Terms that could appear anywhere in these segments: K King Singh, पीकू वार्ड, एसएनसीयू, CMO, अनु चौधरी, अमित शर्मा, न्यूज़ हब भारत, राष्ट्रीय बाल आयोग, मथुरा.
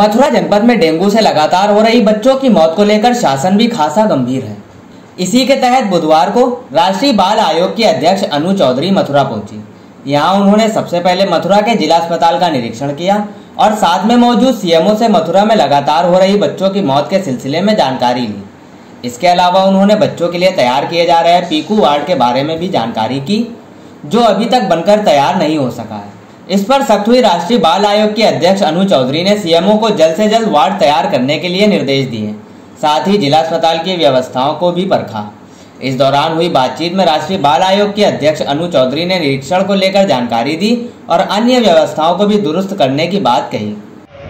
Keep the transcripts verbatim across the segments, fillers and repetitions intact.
मथुरा जनपद में डेंगू से लगातार हो रही बच्चों की मौत को लेकर शासन भी खासा गंभीर है। इसी के तहत बुधवार को राष्ट्रीय बाल आयोग की अध्यक्ष अनु चौधरी मथुरा पहुंची। यहां उन्होंने सबसे पहले मथुरा के जिला अस्पताल का निरीक्षण किया और साथ में मौजूद सीएमओ से मथुरा में लगातार हो रही बच्चों की मौत के सिलसिले में जानकारी ली। इसके अलावा उन्होंने बच्चों के लिए तैयार किए जा रहे पीकू वार्ड के बारे में भी जानकारी की, जो अभी तक बनकर तैयार नहीं हो सका है। इस पर सख्त हुई राष्ट्रीय बाल आयोग के अध्यक्ष अनु चौधरी ने सीएमओ को जल्द से जल्द वार्ड तैयार करने के लिए निर्देश दिए। साथ ही जिला अस्पताल की व्यवस्थाओं को भी परखा। इस दौरान हुई बातचीत में राष्ट्रीय बाल आयोग के अध्यक्ष अनु चौधरी ने निरीक्षण को लेकर जानकारी दी और अन्य व्यवस्थाओं को भी दुरुस्त करने की बात कही।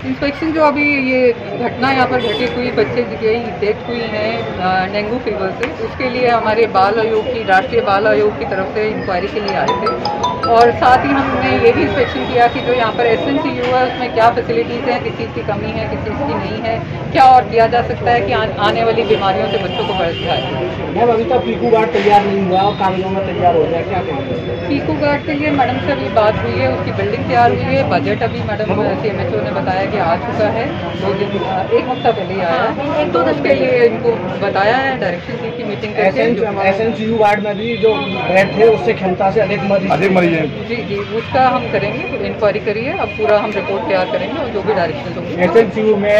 इंस्पेक्शन जो अभी ये घटना यहाँ पर घटित हुई, बच्चे की डेथ हुई है डेंगू फीवर से, उसके लिए हमारे बाल आयोग की राष्ट्रीय बाल आयोग की तरफ से इंक्वायरी के लिए आए थे। और साथ ही हमने ये भी इंस्पेक्शन किया कि जो यहाँ पर एसएनसीयू है उसमें क्या फैसिलिटीज़ हैं, किस चीज़ की कमी है, किस चीज़ की नहीं है, क्या और किया जा सकता है कि आ, आने वाली बीमारियों से बच्चों को बचा जाए। मैम अभी तक पीकू वार्ड तैयार नहीं हुआ और कागजों में तैयार हो जाए, क्या कहेंगे? पीकू वार्ड के लिए मैडम से अभी बात हुई है, उसकी बिल्डिंग तैयार हुई है। बजट अभी मैडम सीएमओ ने बताया कि आ चुका है, दो दिन एक हफ्ता पहले आया, तो उसके लिए इनको बताया है, डायरेक्शन दी की मीटिंग करके। एसएनसीयू वार्ड में भी जो बेड थे उससे क्षमता से अधिक मरीज जी जी उसका हम करेंगे इंक्वायरी करिए। अब पूरा हम रिपोर्ट तैयार करेंगे और जो भी डायरेक्शन होंगे। एसएनसीयू में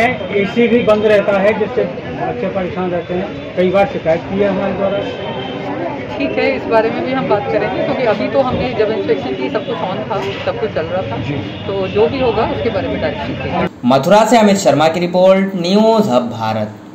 एसी भी बंद रहता है जिससे बच्चे परेशान रहते हैं, कई बार शिकायत की है हमारे द्वारा। ठीक है, इस बारे में भी हम बात करेंगे क्योंकि तो अभी तो हमने जब इंस्पेक्शन की सब कुछ ऑन था, सब कुछ चल रहा था, तो जो भी होगा उसके बारे में डायरेक्शन। मथुरा से अमित शर्मा की रिपोर्ट, न्यूज़ हब भारत।